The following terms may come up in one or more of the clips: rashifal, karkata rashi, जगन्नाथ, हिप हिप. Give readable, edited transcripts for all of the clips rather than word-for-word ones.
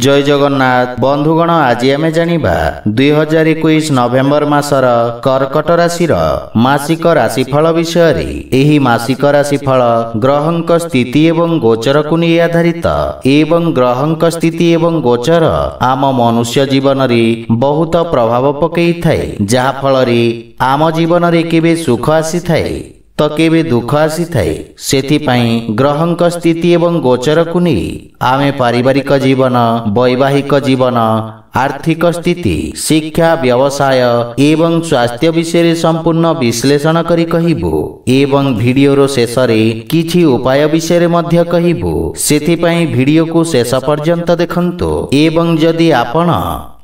जय जगन्नाथ बंधुगण, आज आम जानिबा 2021 नवेम्बर मासर कर्कट राशिर मासिक राशिफल विषय रे। एही मासिक राशिफल ग्रहंक स्थिति एवं गोचर को नहीं आधारित एवं ग्रहंक स्थिति एवं गोचर आम मनुष्य जीवन रे बहुत प्रभाव पकई थाए, जहा फल रे आम जीवन रे केबे सुख आसी थाए तो केवे दुख आसी थाए। सेथिपाई ग्रहंक स्थिति एवं गोचर को नहीं आमे पारिवारिक जीवन, वैवाहिक जीवन, आर्थिक स्थिति, शिक्षा, व्यवसाय एवं स्वास्थ्य विषय रे संपूर्ण विश्लेषण करी कहिबो एवं वीडियो रो शेष रे किछि उपाय विषय रे मध्य कहिबो। सेथि पई वीडियो को शेष पर्यंत देखंतो एवं जदि आपण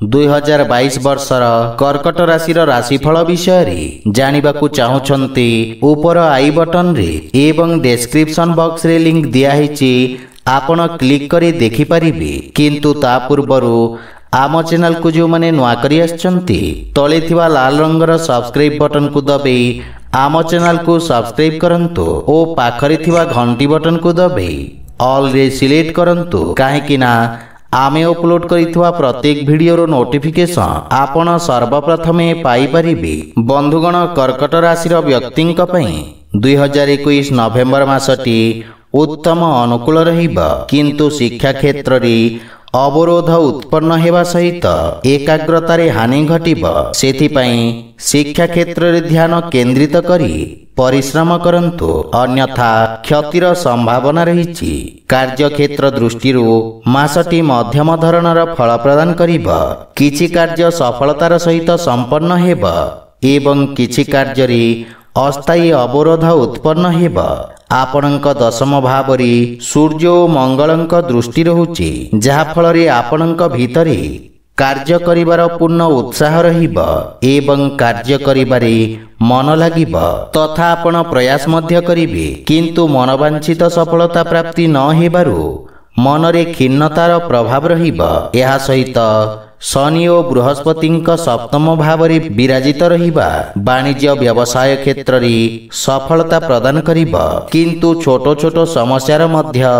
2022 वर्षर कर्कट राशिर राशिफल विषय रे जानिबाकू चाहुछन्ते ऊपर आई बटन रे एवं डिस्क्रिप्शन बॉक्स रे लिंक दिया हिची आपण क्लिक करी देखि परिबे। किंतु ता पूर्वरो आम चैनल को जो मैंने नुआ करी आछन्ती तले थिवा लाल रंगर सब्सक्राइब बटन को दबाई आम चैनल को सब्सक्राइब करंतु ओ पाखरे थिवा घंटी बटन को दबाई ऑल रे सिलेक्ट करंतु, काहेकि ना आमे अपलोड करितवा प्रत्येक वीडियो रो नोटिफिकेशन आपण सर्वप्रथमे पाई परिबे। बंधुगण, कर्कट राशि रो व्यक्तिंक पई 2021 नवेम्बर मासटी उत्तम अनुकूल रहिबा, किंतु शिक्षा क्षेत्र रे अवरोध उत्पन्न हेबा सहित एकाग्रता रे हानि घटिबा। सेथिपाई शिक्षा क्षेत्र रे ध्यान केंद्रित करी परिश्रम करंतु, अन्यथा क्षतिर संभावना रहिछि। कार्य क्षेत्र दृष्टि रो मासटी मध्यम धरणर फल प्रदान करिबा। किछि कार्य सफलतार सहित संपन्न हेबा एवं किछि कार्य रे अस्थायी अवरोध उत्पन्न हेबा। आपणक दशम भाव रे सूर्य ओ मंगलक दृष्टि रहुछि, जहा फल रे आपणक भीतरे कार्य करिबार पूर्ण उत्साह रहिबा एवं कार्य करिबारे मन लागिबा तथा आपण प्रयास मध्य करिबे, किंतु मनोवांछित सफलता प्राप्ति न हेबारु मनरे खिन्नतार प्रभाव रहिबा। एहा सहित शनि और बृहस्पति सप्तम भाव रे विराजित रहिबा वाणिज्य व्यवसाय क्षेत्र रे सफलता प्रदान करिबा, किंतु छोटो छोटो समस्यार मध्य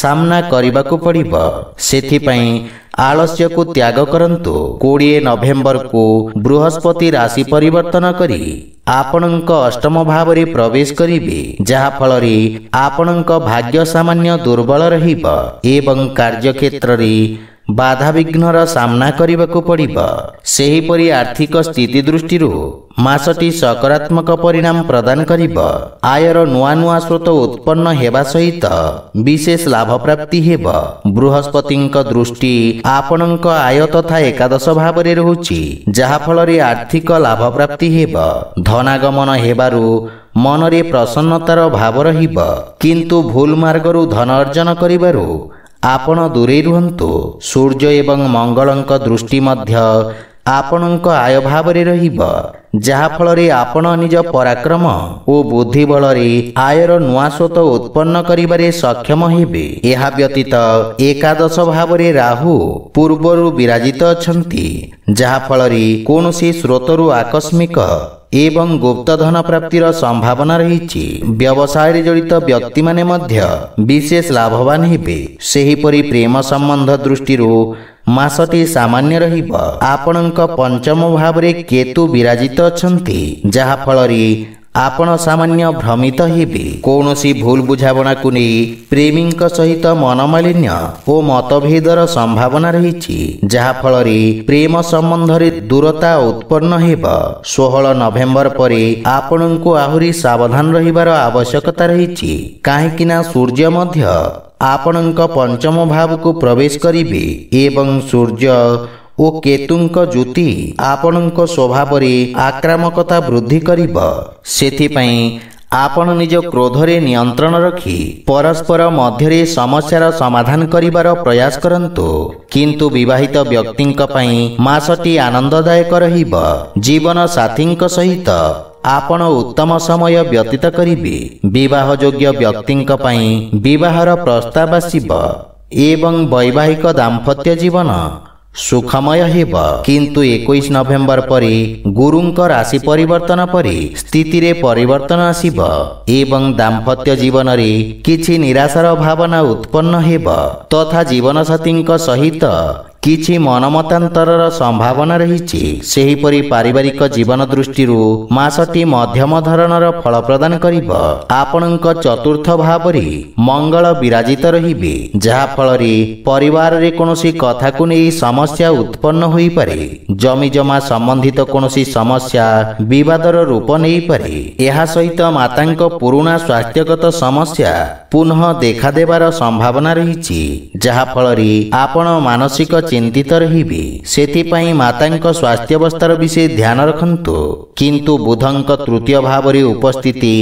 सामना करिबाकू पड़िबा। सेथिपाई आलस्य को त्याग करंतु। 20 नवेम्बर को बृहस्पति राशि परिवर्तन करी आपणक अष्टम भाव रे प्रवेश करिबे, जहा फल रे आपणक भाग्य सामान्य दुर्बल रहिबा एवं कार्य क्षेत्र रे बाधा विघ्नर सामना करिबाकू पड़िबा। सेहीपरि आर्थिक स्थिति दृष्टि रो मासटी सकारात्मक परिणाम प्रदान करिबा। आयर नुआ नुआ स्रोत उत्पन्न हेबा सहित विशेष लाभ प्राप्ति हेबा। बृहस्पतिंक दृष्टि आपणक आय तथा एकादश भाव रे रहुछि, जहा फल रे आर्थिक लाभ प्राप्ति हेबा। धनागमन हेबारु मनरे प्रसन्नतार भाव रहिबा, किंतु भूल मार्गरु धन अर्जन करिबारु आपण दूरे रुहंतु। सूर्य एवं मंगलक दृष्टि मध्य आपणक आय भाव रे रहिबा, जहा फल रे आपण निज पराक्रम ओ बुद्धि बल रे आयर नुआ स्रोत उत्पन्न करिबारे सक्षम हेबे। एहा व्यतीत एकादश भाव रे राहु पूर्वरु विराजित अछंती, जहा फल रे कोनोसी स्रोतरु आकस्मिक एवं गुप्त धन प्राप्तिर संभावना रहिछि। व्यवसाय रे जड़ित व्यक्ति माने मध्य विशेष लाभवान हेबे। सेहीपरि प्रेम संबंध दृष्टि रो मासटी सामान्य रहिबा। आपणक पंचम भाव रे केतु विराजित अछंती, जहा फल रे आपण सामान्य भ्रमित हेबे। कोनोसी भूल बुझावना को नहीं प्रेमीक सहित मनमालिन्य ओ मतभेदर संभावना रहिछि, जहा फल रे प्रेम संबंध रे दूरता उत्पन्न हेबा। 16 नवेम्बर परे आपणको आहुरी सावधान रहिबार आवश्यकता रहिछि, काहेकि ना सूर्य मध्य आपणक पंचम भाव को प्रवेश करिबे एवं सूर्य ओ केतुंक जुति आपणक स्वभाव रे आक्रामकता वृद्धि करिबा। सेथिपाई आपण निज क्रोधरे नियंत्रण रखी परस्पर मध्यरे समस्यार समाधान करिबार प्रयास करंतु, किंतु विवाहित व्यक्तिंक पई मासटी आनंददायक रहिबा। जीवन साथींक सहित आपण उत्तम समय व्यतीत करिबे। विवाह योग्य व्यक्तिंक पई विवाहर प्रस्ताव आसीबा एवं वैवाहिक दाम्पत्य जीवन सुखमय हेबा किंतु 21 नवेम्बर परे गुरुंक राशि परिवर्तन परे स्थिति रे परिवर्तन आसीबा एवं दाम्पत्य जीवन रे किछि निराशार भावना उत्पन्न हेबा तथा जीवन साथींक सहित किछि मनमतांतरर संभावना रहिछि। सेहीपरि पारिवारिक जीवन दृष्टि मासटी मध्यम धरणर फल प्रदान करिब। आपणक चतुर्थ भावरे मंगल विराजित रहिबे जहा फलरे परिवार रे कोनोसी कथा को नै समस्या उत्पन्न होई पारे। जमी जमा संबंधित कोनोसी समस्या विवादर रूप नै पारे। एहा सहित मातांक पुराना स्वास्थ्यगत समस्या पुनः देखा देबार संभावना रहिछि जहा फलरे आपण मानसिक चिंतित रहिबे। सेथिपाई मातांक स्वास्थ्य अवस्थार विषय ध्यान रखन्तु। किंतु बुधंक तृतीय भावरे उपस्थिति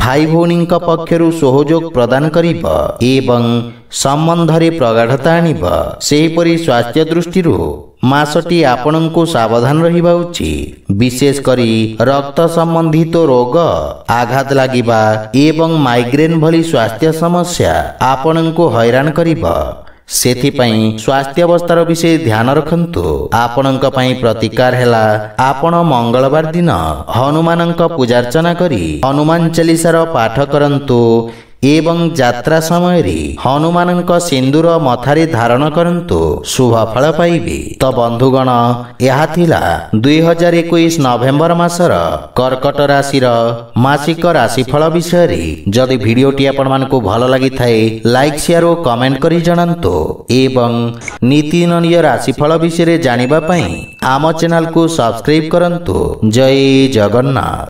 भाई भौणींक पक्षरु सहयोग प्रदान करिब एवं सम्बन्धरे प्रगाढ़ता आनिब। सेहिपरि स्वास्थ्य दृष्टिरु मासटी आपणंकु सावधान रहिबा उचित। विशेष करी रक्त संबंधित रोग आघात लागिबा एवं माइग्रेन भली स्वास्थ्य समस्या आपणंकु हैरान करिब। सेथिपाई स्वास्थ्य अवस्थार विषय ध्यान रखन्तु। आपणंक पाई प्रतिकार हेला आपण मंगलवार दिन हनुमानंक पूजार्चना करी हनुमान चालीसार पाठ करन्तु एवं यात्रा समय रे हनुमानंक सिंदूर मथारे धारण करन्तु शुभ फल पाइबे। तो बंधुगण यह थिला 2021 नवेम्बर मासर कर्कट राशिर मासिक राशिफल विषय रे। जदि भिडियोटी आपण मानकु भल लागि थाए लाइक शेयर और कमेंट करी जानन्तु एवं नीतिनिय राशिफल विषय रे जानिबा पई आम चैनल को सब्सक्राइब करन्तु। जय जगन्नाथ।